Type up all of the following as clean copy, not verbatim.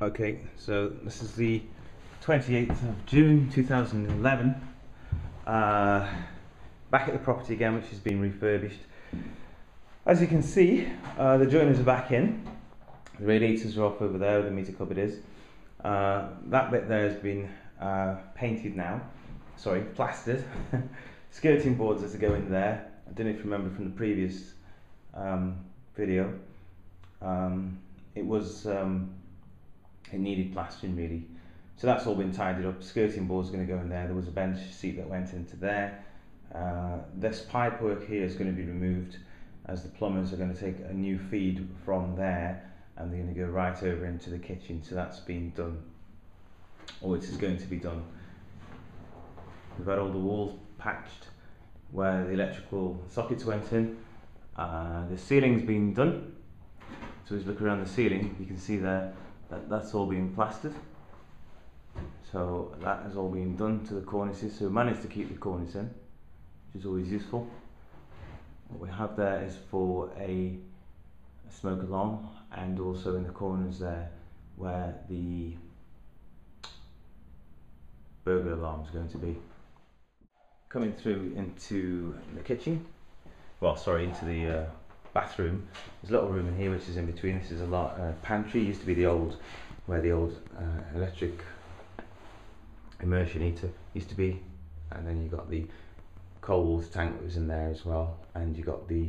Okay, so this is the 28th of June 2011, back at the property again, which has been refurbished. As you can see, the joiners are back in, the radiators are off over there where the meter cupboard is. That bit there has been painted now, sorry, plastered. Skirting boards are to go in there. I don't know if you remember from the previous video, it needed plastering really, so that's all been tidied up. Skirting board's going to go in there. There was a bench seat that went into there. This pipe work here is going to be removed as the plumbers are going to take a new feed from there and they're going to go right over into the kitchen, so that's been done, or it is going to be done. We've had all the walls patched where the electrical sockets went in. The ceiling's been done, so as you look around the ceiling you can see there that's all being plastered, so that has all been done to the cornices. So we managed to keep the cornice in, which is always useful. What we have there is for a smoke alarm, and also in the corners there where the burglar alarm is going to be. Coming through into the kitchen, well sorry, into the bathroom. There's a little room in here which is in between. This is a pantry. It used to be the old, where the old electric immersion heater used to be, and then you got the cold water tank that was in there as well, and you got the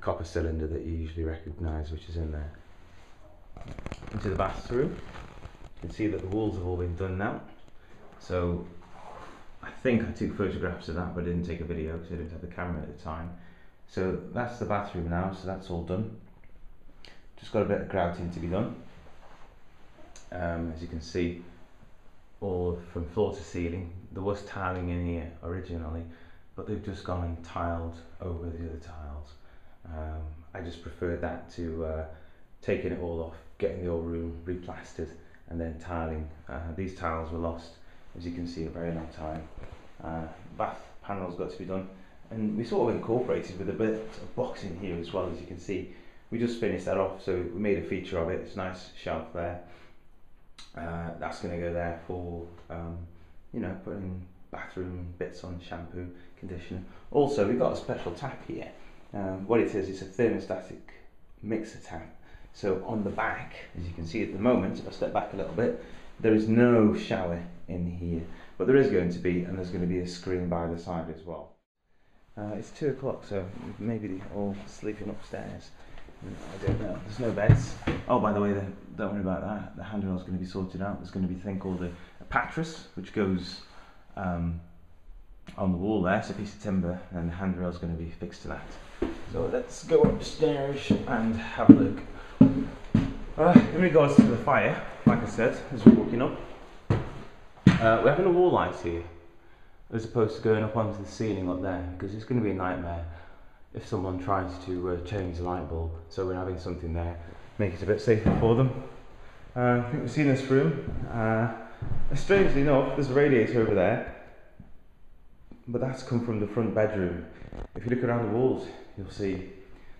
copper cylinder that you usually recognise which is in there. Into the bathroom, you can see that the walls have all been done now. So I think I took photographs of that, but I didn't take a video because I didn't have the camera at the time. So that's the bathroom now, so that's all done. Just got a bit of grouting to be done. As you can see, all from floor to ceiling. There was tiling in here originally, but they've just gone and tiled over the other tiles. I just preferred that to taking it all off, getting the whole room replastered and then tiling. These tiles were lost, as you can see, a very long time. Bath panel's got to be done. And we sort of incorporated with a bit of boxing here as well, as you can see. We just finished that off, so we made a feature of it. It's a nice shelf there. That's going to go there for, you know, putting bathroom bits on, shampoo, conditioner. Also, we've got a special tap here. What it is, it's a thermostatic mixer tap. So on the back, as you can see at the moment, if I step back a little bit, there is no shower in here, but there is going to be, and there's going to be a screen by the side as well. It's 2 o'clock, so maybe they're all sleeping upstairs. I don't know. There's no beds. Oh, by the way, don't worry about that. The handrail's going to be sorted out. There's going to be a thing called a patras, which goes on the wall there. It's a piece of timber, and the handrail's going to be fixed to that. So let's go upstairs and have a look. In regards to the fire, like I said, as we're walking up, we're having a wall light here, as opposed to going up onto the ceiling up there, because it's going to be a nightmare if someone tries to change the light bulb. So we're having something there, make it a bit safer for them. I think we've seen this room. Strangely enough, there's a radiator over there, but that's come from the front bedroom. If you look around the walls, you'll see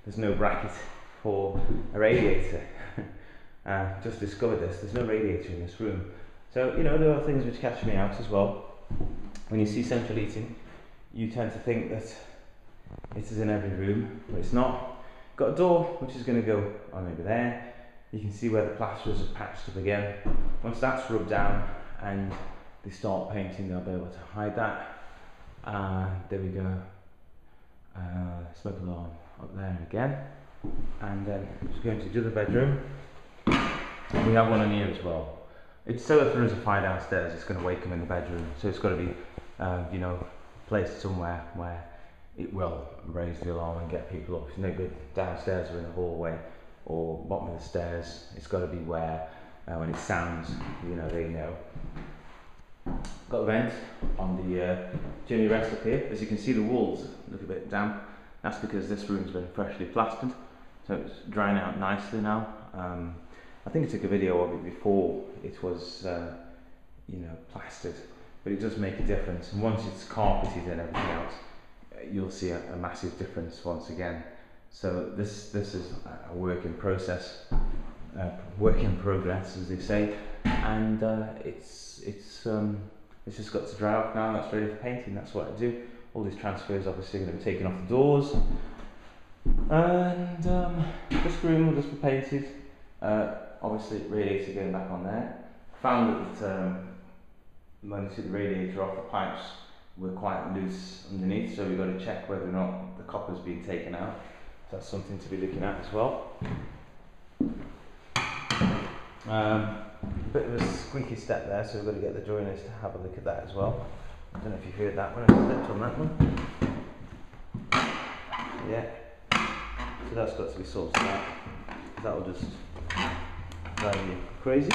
there's no bracket for a radiator. Just discovered this, there's no radiator in this room. So, you know, there are things which catch me out as well. When you see central heating, you tend to think that it is in every room, but it's not. Got a door which is going to go on over there. You can see where the plasterers are patched up again. Once that's rubbed down and they start painting, they'll be able to hide that. There we go. Smoke alarm up there again. And then just going to the other bedroom. We have one in here as well. It's so if there is a fire downstairs, it's going to wake them in the bedroom, so it's got to be, you know, placed somewhere where it will raise the alarm and get people up. It's no good downstairs or in the hallway or bottom of the stairs. It's got to be where, when it sounds, you know, they know. Got a vent on the chimney rest up here. As you can see, the walls look a bit damp. That's because this room's been freshly plastered, so it's drying out nicely now. I think I took a video of it before it was, you know, plastered, but it does make a difference. And once it's carpeted and everything else, you'll see a massive difference once again. So this is a work in process. work in progress, as they say, and it's just got to dry off now. That's ready for painting. That's what I do. All these transfers obviously are going to be taken off the doors, and this room will just be painted. Obviously, radiator going back on there. Found that when you took the radiator off, the pipes were quite loose underneath, so we've got to check whether or not the copper's been taken out. So that's something to be looking at as well. Bit of a squeaky step there, so we've got to get the joiners to have a look at that as well. I don't know if you heard that when I stepped on that one. Yeah, so that's got to be sorted out. That'll just drive you crazy.